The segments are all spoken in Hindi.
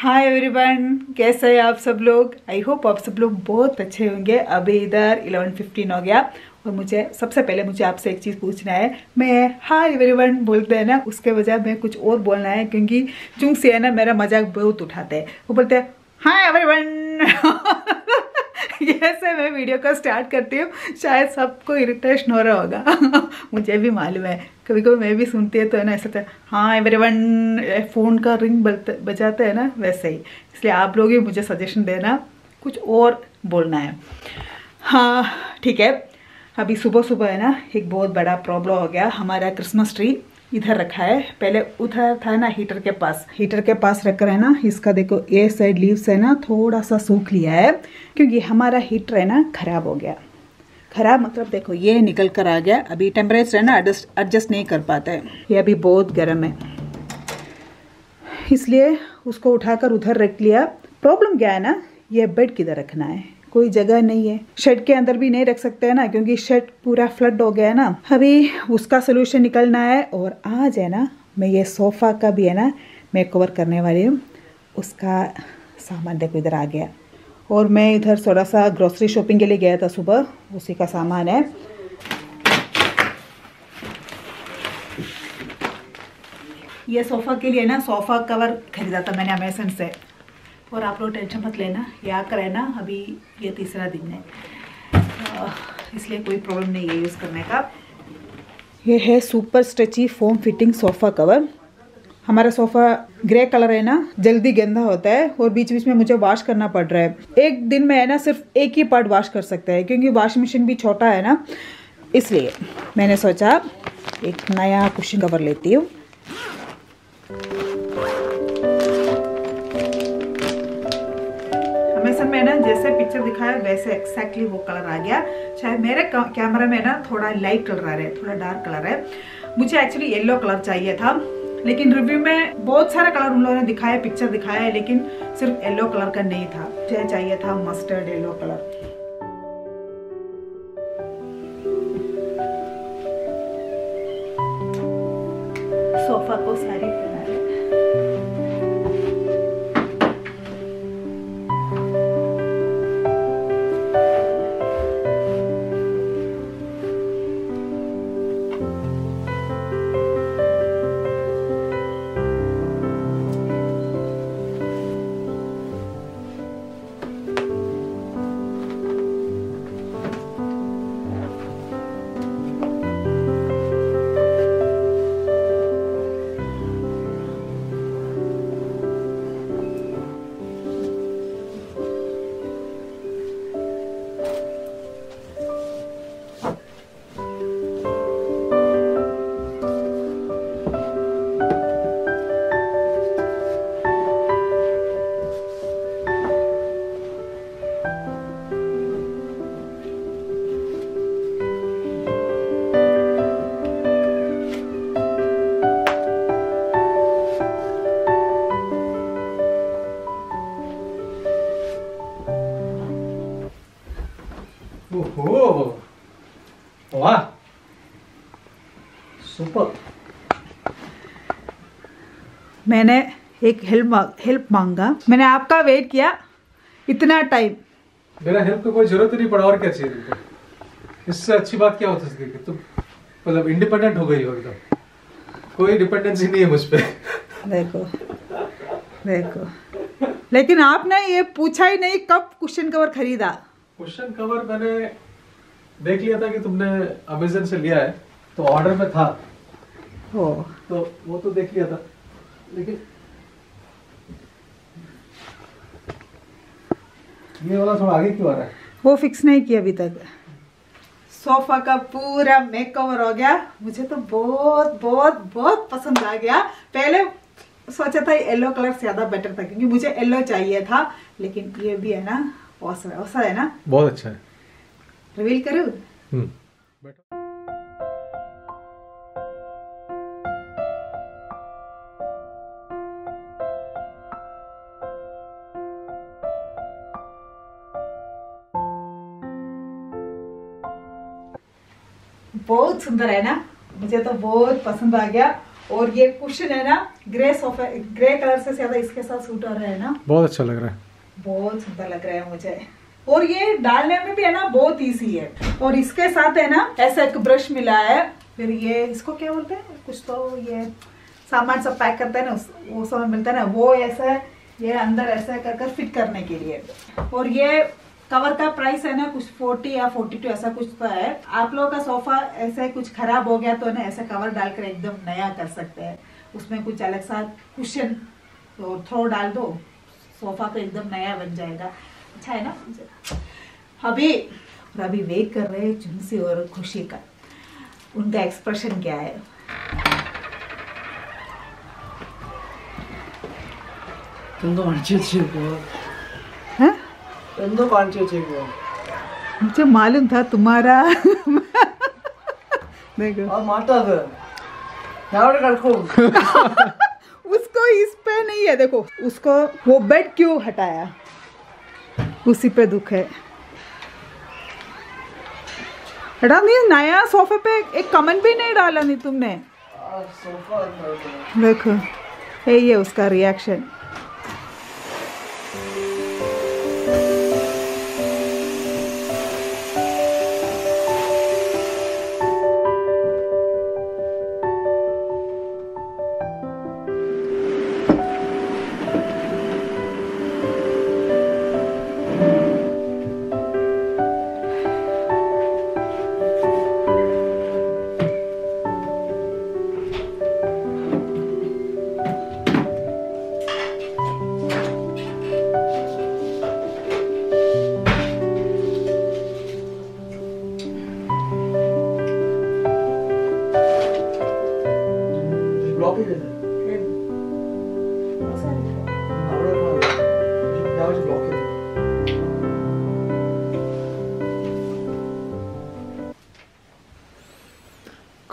हाय एवरीवन, कैसे हैं आप सब लोग। आई होप आप सब लोग बहुत अच्छे होंगे। अभी इधर 11:15 हो गया और सबसे पहले मुझे आपसे एक चीज़ पूछना है। मैं हाय एवरीवन बोलते हैं ना, उसके बजाय मैं कुछ और बोलना है, क्योंकि चुंग से है ना मेरा मजाक बहुत उठाते हैं। वो बोलते हैं हाय एवरीवन। ऐसे मैं वीडियो का स्टार्ट करती हूँ, शायद सबको इरिटेशन हो रहा होगा। मुझे भी मालूम है, कभी कभी मैं भी सुनती है तो है ना ऐसा था हाँ एवरीवन, फ़ोन का रिंग बजाता है ना, वैसे ही। इसलिए आप लोग ही मुझे सजेशन देना, कुछ और बोलना है। हाँ ठीक है। अभी सुबह सुबह है ना एक बहुत बड़ा प्रॉब्लम हो गया। हमारा क्रिसमस ट्री इधर रखा है, पहले उधर था ना हीटर के पास रखकर है ना, इसका देखो ए साइड लीव्स है ना थोड़ा सा सूख लिया है, क्योंकि हमारा हीटर है ना खराब हो गया। खराब मतलब देखो ये निकल कर आ गया। अभी टेम्परेचर है ना एडजस्ट नहीं कर पाता है, ये अभी बहुत गर्म है, इसलिए उसको उठाकर उधर रख लिया। प्रॉब्लम क्या है ना, ये बेड किधर रखना है, कोई जगह नहीं है। शेड के अंदर भी नहीं रख सकते हैं ना, क्योंकि शेड पूरा फ्लड हो गया है ना। अभी उसका सोल्यूशन निकलना है। और आज है ना मैं ये सोफ़ा का भी है ना मेकओवर करने वाली हूँ। उसका सामान देखो इधर आ गया। और मैं इधर थोड़ा सा ग्रोसरी शॉपिंग के लिए गया था सुबह, उसी का सामान है। ये सोफ़ा के लिए ना सोफ़ा कवर खरीदा था मैंने अमेज़न से। और आप लोग टेंशन मत लेना, ये आकर है ना अभी ये तीसरा दिन है, इसलिए कोई प्रॉब्लम नहीं है यूज़ करने का। ये है super stretchy foam fitting sofa cover. हमारा सोफ़ा ग्रे कलर है ना, जल्दी गंदा होता है और बीच बीच में मुझे वॉश करना पड़ रहा है। एक दिन में है ना सिर्फ एक ही पार्ट वॉश कर सकता है, क्योंकि वॉशिंग मशीन भी छोटा है ना। इसलिए मैंने सोचा एक नया कुशन कवर लेती हूँ। में ना जैसे पिक्चर दिखाया वैसे एक्सैक्टली वो कलर आ गया। शायद मेरे कैमरा में ना थोड़ा लाइट कलर है, थोड़ा डार्क कलर है। मुझे एक्चुअली येलो कलर चाहिए था, लेकिन रिव्यू में बहुत सारा कलर उन लोगों ने दिखाया, पिक्चर दिखाया है, लेकिन सिर्फ येलो कलर का नहीं था। मुझे चाहिए था मस्टर्ड येलो कलर। सोफा को सारी सुपर। मैंने एक हेल्प मांगा, मैंने आपका वेट किया इतना टाइम। मेरा हेल्प की कोई जरूरत नहीं पड़ा, और क्या चाहिए तुमको। इससे अच्छी बात क्या होती है कि तुम मतलब इंडिपेंडेंट हो गई हो एकदम, कोई डिपेंडेंसी नहीं है मुझ पे। देखो देखो, लेकिन आपने ये पूछा ही नहीं कब कुशन कवर खरीदा। कुशन कवर मैंने देख लिया था कि तुमने अमेज़न से लिया है, तो ऑर्डर में था तो वो तो देख लिया था, लेकिन ये वाला थोड़ा आगे क्यों आ रहा है वो फिक्स नहीं किया अभी तक। सोफा का पूरा मेकओवर हो गया। मुझे तो बहुत बहुत बहुत पसंद आ गया। पहले सोचा था येलो कलर ज्यादा बेटर था, क्योंकि मुझे येलो चाहिए था, लेकिन ये भी है ना औसा है ना, बहुत अच्छा है। रिवील करूं? बहुत सुंदर है ना, मुझे तो बहुत पसंद आ गया। और ये कुशन है ना ग्रे सोफा ग्रे कलर से ज्यादा इसके साथ सूट हो रहा है ना, बहुत अच्छा लग रहा है, बहुत सुंदर लग रहा है मुझे। और ये डालने में भी है ना बहुत इजी है। और इसके साथ है ना ऐसा एक ब्रश मिला है, फिर ये इसको क्या बोलते हैं कुछ तो ये सामान सब पैक करते हैं ना वो सामान मिलता है ना वो ऐसा ये अंदर ऐसा कर कर फिट करने के लिए। और ये कवर का प्राइस है ना कुछ 40 या 42 ऐसा कुछ तो है। आप लोगों का सोफा ऐसे कुछ खराब हो गया तो ना ऐसा कवर डालकर एकदम नया कर सकते हैं, उसमें कुछ अलग सा कुशन और थ्रो डाल दो, सोफा तो एकदम नया बन जाएगा। अच्छा है ना। अभी वेट कर रहे हैं चुनसी और खुशी का, उनका एक्सप्रेशन क्या है। तुम तो मुझे मालूम था तुम्हारा देखो और माता उसको इस पे नहीं है, देखो उसको वो बेड क्यों हटाया उसी पे दुख है। नया सोफे पे एक कमेंट भी नहीं डाला नहीं तुमने। देखो ये उसका रिएक्शन।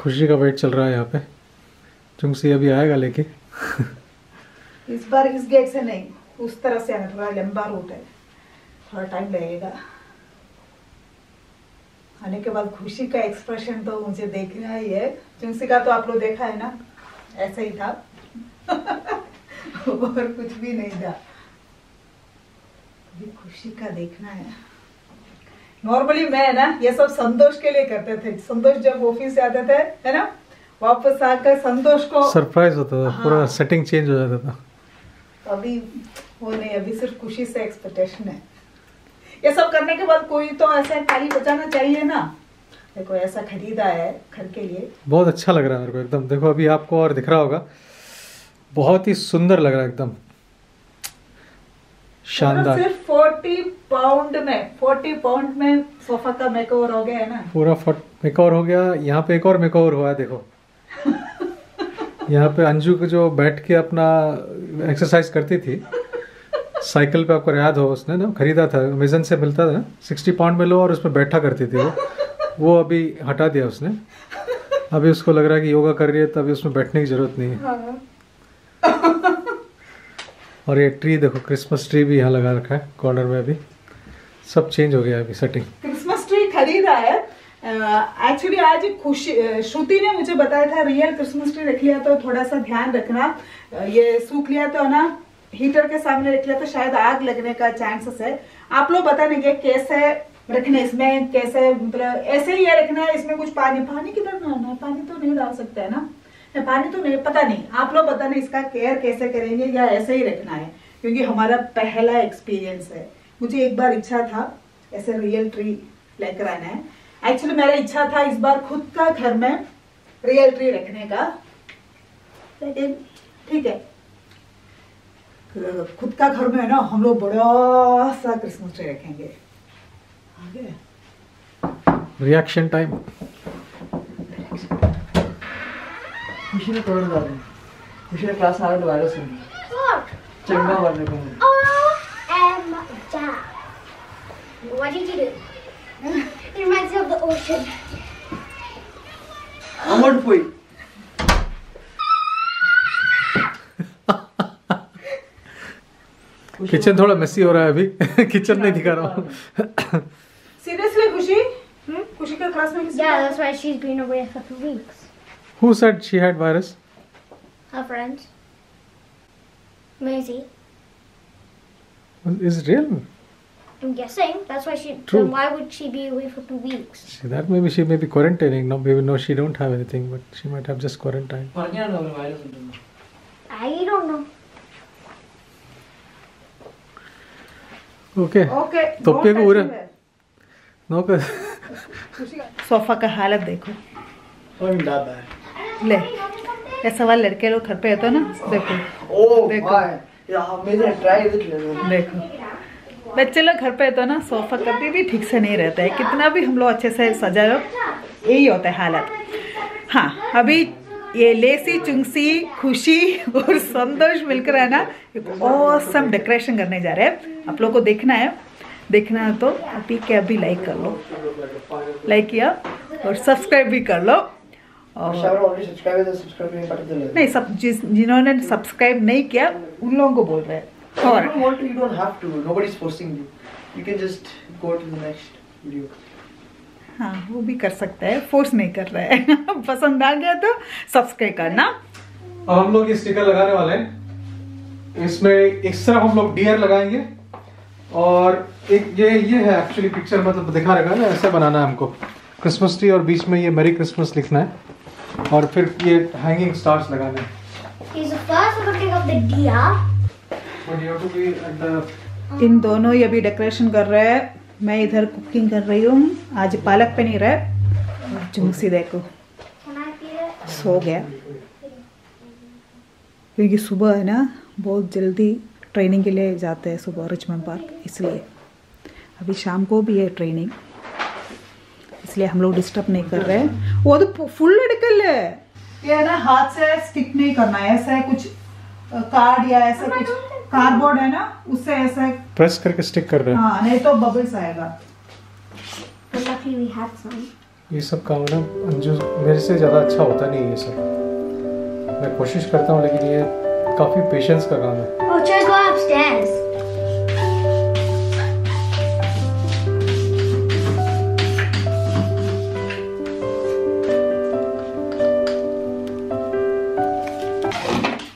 खुशी का वेट चल रहा है यहाँ पे, चुंगसी अभी आएगा लेके इस बार इस गेट से नहीं, उस तरह से आना, थोड़ा लंबा रूट है, थोड़ा टाइम लगेगा। आने के बाद खुशी का एक्सप्रेशन तो मुझे देखना ही है। चुंगसी का तो आप लोग देखा है ना, ऐसा ही था और कुछ भी नहीं था। अभी खुशी का देखना है। नॉर्मली मैं ना ये सब संतोष के लिए करते थे। संतोष जब ऑफिस से आते थे है ना, वापस आकर संतोष को सरप्राइज होता था। हाँ। पूरा सेटिंग चेंज हो जाता था। अभी वो नहीं, अभी सिर्फ खुशी से एक्सपेक्टेशन है। ये सब करने के बाद कोई तो ऐसा ताली बजाना चाहिए ना। देखो ऐसा खरीदा है घर के लिए, बहुत अच्छा लग रहा है मेरे को एकदम। देखो अभी आपको और दिख रहा होगा, बहुत ही सुंदर लग रहा है एकदम शानदार। सिर्फ 40 पाउंड में सोफा का मेकओवर हो गया है ना, पूरा मेकओवर हो गया। यहाँ पे एक और मेकओवर हुआ है देखो यहाँ पे अंजू को जो बैठ के अपना एक्सरसाइज करती थी साइकिल पे, आपको याद हो उसने ना खरीदा था अमेजन से, मिलता था 60 पाउंड में लो, और उसमें बैठा करती थी वो अभी हटा दिया उसने। अभी उसको लग रहा है कि योगा कर रही है तो अभी उसमें बैठने की जरूरत नहीं है। और ये ट्री देखो, क्रिसमस ट्री भी यहाँ लगा रखा है कॉर्नर में। अभी सब चेंज हो गया, अभी सेटिंग। क्रिसमस ट्री खरीदा है एक्चुअली। आज खुशी श्रुति ने मुझे बताया था रियल क्रिसमस ट्री रख लिया तो थोड़ा सा ध्यान रखना, ये सूख लिया तो ना हीटर के सामने रख लिया तो शायद आग लगने का चांसेस है। आप लोग बता देंगे कैसे रखने, इसमें कैसे, मतलब ऐसे ही रखना है। इसमें कुछ पानी किधर डालना है, पानी तो नहीं डाल सकते है ना, पानी तो नहीं, पता नहीं। आप लोग पता नहीं इसका केयर कैसे करेंगे या ऐसे ही रखना है, क्योंकि हमारा पहला एक्सपीरियंस है। मुझे एक बार इच्छा था ऐसे रियल ट्री लेकर आना है। एक्चुअली मेरा इच्छा था इस बार खुद का घर में रियल ट्री रखने का, लेकिन ठीक है खुद का घर में है ना, हम लोग बड़ा सा क्रिसमस ट्री रखेंगे। रिएक्शन टाइम खुशी ने तोड़ डाली। खुशी ने क्लास आने वाले सुन चंगा बनने को। What did you do? It reminds me of the ocean. Amar poi. Kitchen थोड़ा मेसी हो रहा है अभी किचन नहीं दिखा रहा हूँ। सीरियसली खुशी? खुशी का क्लास में किसी? Yeah, that's why she's been away for 2 weeks. Who said she had virus? her friends. Maisie. Well, is it real? I'm guessing. That's why she. True. Then why would she be away for 2 weeks? See, that maybe she may be quarantining. No, maybe no, she don't have anything, but she might have just quarantined. I don't know. Okay. Okay. Don't touch me. No कर सोफा का हालत देखो ले ऐसा वाला लड़के लोग घर पे होते ना देखो देखो बच्चे लोग घर पे होते ना सोफा कभी भी ठीक से नहीं रहता है कितना भी हम लोग अच्छे से सजा लो यही होता है हालत। हाँ अभी ये लेसी चुंगसी खुशी और संतोष मिलकर है ना ऑसम डेकोरेशन करने जा रहे हैं। आप लोग को देखना है तो अभी के अभी लाइक कर लो लाइक किया और सब्सक्राइब भी कर लो और नहीं सब जिन्होंने सब्सक्राइब नहीं किया उन लोगों को बोल रहे हैं। और हाँ वो भी कर सकता है फोर्स नहीं कर रहा है। पसंद आ गया तो सब्सक्राइब करना। अब हम लोग ये स्टिकर लगाने वाले हैं इसमें इस तरफ हम लोग डियर लगाएंगे और एक ये है एक्चुअली पिक्चर मतलब दिखा रखा है ना ऐसा बनाना है हमको क्रिसमस ट्री और बीच में ये मैरी क्रिसमस लिखना है और फिर ये हैंगिंग स्टार्स लगाना है। इन दोनों ये भी डेकोरेशन कर रहे हैं। मैं इधर कुकिंग कर रही हूँ। आज पालक पनीर है। झुमसी देखो सो गया क्योंकि सुबह है ना बहुत जल्दी ट्रेनिंग के लिए जाते हैं सुबह रिचमंड पार्क इसलिए अभी शाम को भी है ट्रेनिंग इसलिए हम लोग डिस्टर्ब नहीं कर रहे हैं। वो तो फुल निकल है ये ना हाथ से स्टिक नहीं करना है ऐसा है कुछ कार्ड या ऐसा कुछ कार्डबोर्ड है ना उससे ऐसा प्रेस करके स्टिक कर रहे हैं। हाँ नहीं तो बबल्स आएगा। ये सब काम ना जो मेरे से ज़्यादा अच्छा होता नहीं है ये सब मैं कोशिश करता हूँ लेकिन ये काफ़ी पेशेंस का काम है। Oh, just go upstairs.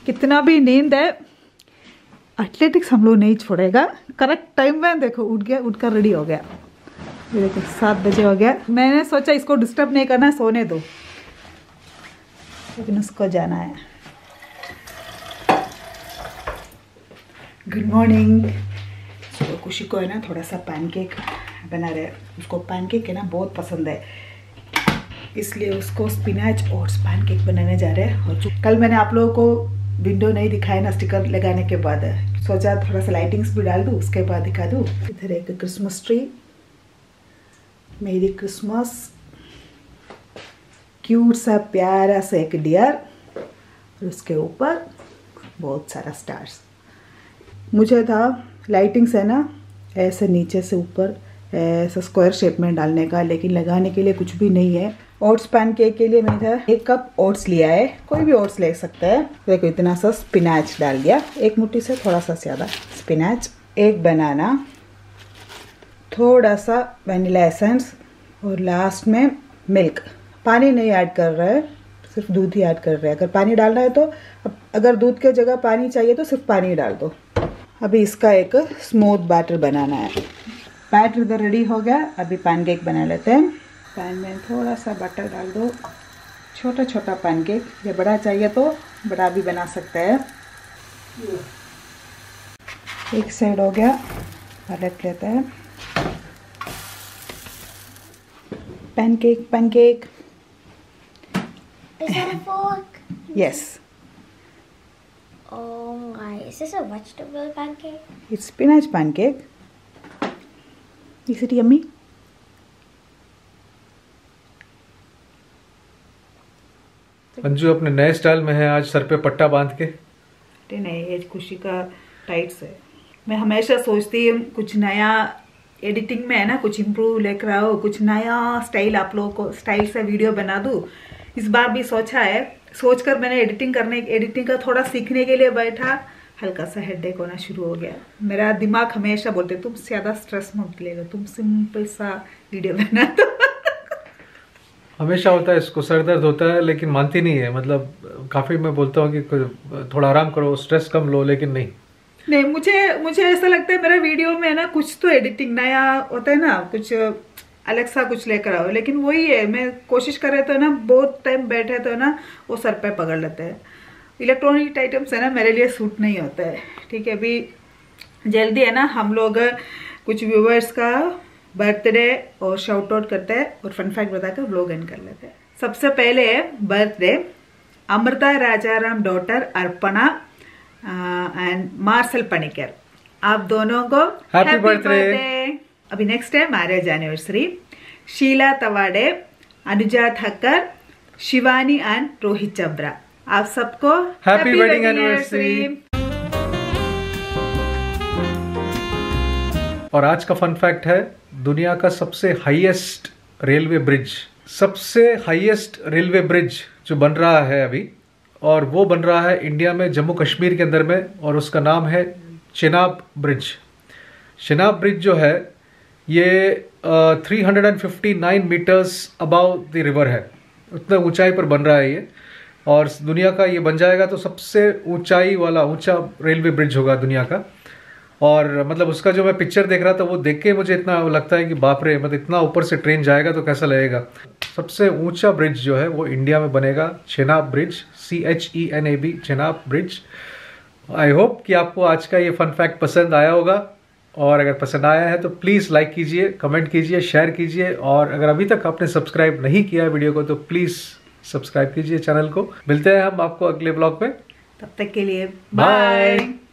कितना भी नींद है एथलेटिक्स हम लोग नहीं छोड़ेगा। करेक्ट टाइम में देखो उठ गया उठकर रेडी हो गया देखो 7 बजे हो गया। मैंने सोचा इसको डिस्टर्ब नहीं करना सोने दो लेकिन उसको जाना है। Good morning. सुबह खुशी को है ना थोड़ा सा पैनकेक बना रहे उसको पैनकेक है ना बहुत पसंद है इसलिए उसको स्पिनाच ओट्स पैनकेक बनाने जा रहे हैं। और कल मैंने आप लोगों को विंडो नहीं दिखाया ना स्टिकर लगाने के बाद सोचा थोड़ा सा लाइटिंग्स भी डाल दूँ उसके बाद दिखा दूँ। इधर एक Christmas tree merry Christmas cute सा प्यारा सा एक डियर और उसके ऊपर बहुत सारा स्टार्स। मुझे था लाइटिंग्स है ना ऐसे नीचे से ऊपर ऐसा स्क्वायर शेप में डालने का लेकिन लगाने के लिए कुछ भी नहीं है। ओट्स पैनकेक के लिए मैंने 1 कप ओट्स लिया है कोई भी ओट्स ले सकता है। देखो इतना सा स्पिनाच डाल दिया 1 मुट्ठी से थोड़ा सा ज़्यादा स्पिनाच 1 बनाना थोड़ा सा वनीला एसेंस और लास्ट में मिल्क। पानी नहीं ऐड कर रहा है सिर्फ दूध ही ऐड कर रहे हैं। अगर पानी डालना है तो अगर दूध की जगह पानी चाहिए तो सिर्फ पानी डाल दो। अभी इसका एक स्मूथ बैटर बनाना है। बैटर इधर रेडी हो गया अभी पैनकेक बना लेते हैं। पैन में थोड़ा सा बटर डाल दो छोटा छोटा पैनकेक ये बड़ा चाहिए तो बड़ा भी बना सकते हैं। एक साइड हो गया पलट लेते हैं। Pancake pancake yes. Oh my, is this a vegetable pancake? It's spinach pancake. Is it yummy? Anju अपने नए स्टाइल में है आज सर पे पट्टा बांध के। अरे नहीं ये खुशी का टाइट्स है। मैं हमेशा सोचती हूँ कुछ नया एडिटिंग में है ना कुछ इम्प्रूव लेकर आओ कुछ नया स्टाइल आप लोगों को स्टाइल से वीडियो बना दूँ। इस बार भी सोचा है सोचकर मैंने एडिटिंग का थोड़ा सीखने के लिए बैठा हल्का सा हेडेक होना शुरू हो गया। मेरा दिमाग हमेशा बोलते तुम ज़्यादा स्ट्रेस मत ले लो तुम सिंपल सा वीडियो बना दो। हमेशा होता है, इसको सर दर्द होता है लेकिन मानती नहीं है। मतलब काफ़ी मैं बोलता हूँ कि थोड़ा आराम करो, स्ट्रेस कम लो, लेकिन नहीं। मुझे ऐसा लगता है मेरा वीडियो में ना कुछ तो एडिटिंग नया होता है ना, कुछ अलग सा कुछ लेकर आओ, लेकिन वही है, मैं कोशिश कर रहे तो ना बहुत टाइम बैठे तो ना वो सर पे पकड़ लेते हैं। इलेक्ट्रॉनिक आइटम्स है ना मेरे लिए सूट नहीं होता है। ठीक है, अभी जल्दी है ना हम लोग कुछ व्यूवर्स का बर्थडे और शाउट आउट करते हैं और फन फैक्ट बताकर व्लॉग एंड कर लेते हैं। सबसे पहले है birthday Amrita Rajaram daughter Arpana and Marshall Panikkar, आप दोनों को हैप्पी बर्थडे। अभी नेक्स्ट है marriage anniversary Sheela Tawade, Anuja Thakkar, Shivani and Rohit चब्रा, आप सबको हैप्पी वेडिंग एनिवर्सरी। और आज का फन फैक्ट है दुनिया का सबसे हाईएस्ट रेलवे ब्रिज, जो बन रहा है अभी, और वो बन रहा है इंडिया में जम्मू कश्मीर के अंदर में, और उसका नाम है चेनाब ब्रिज। चेनाब ब्रिज जो है ये 359 मीटर्स अबाव द रिवर है, उतना ऊंचाई पर बन रहा है ये, और दुनिया का ये बन जाएगा तो सबसे ऊंचाई वाला ऊंचा रेलवे ब्रिज होगा दुनिया का। और मतलब उसका जो मैं पिक्चर देख रहा था वो देख के मुझे इतना लगता है कि बाप रे, मतलब इतना ऊपर से ट्रेन जाएगा तो कैसा लगेगा। सबसे ऊंचा ब्रिज जो है वो इंडिया में बनेगा, Chenab bridge, CHENAB, Chenab bridge. I hope कि आपको आज का ये फन फैक्ट पसंद आया होगा, और अगर पसंद आया है तो प्लीज़ लाइक कीजिए, कमेंट कीजिए, शेयर कीजिए, और अगर अभी तक आपने सब्सक्राइब नहीं किया है वीडियो को तो प्लीज़ सब्सक्राइब कीजिए चैनल को। मिलते हैं हम आपको अगले ब्लॉग में, तब तक के लिए बाय।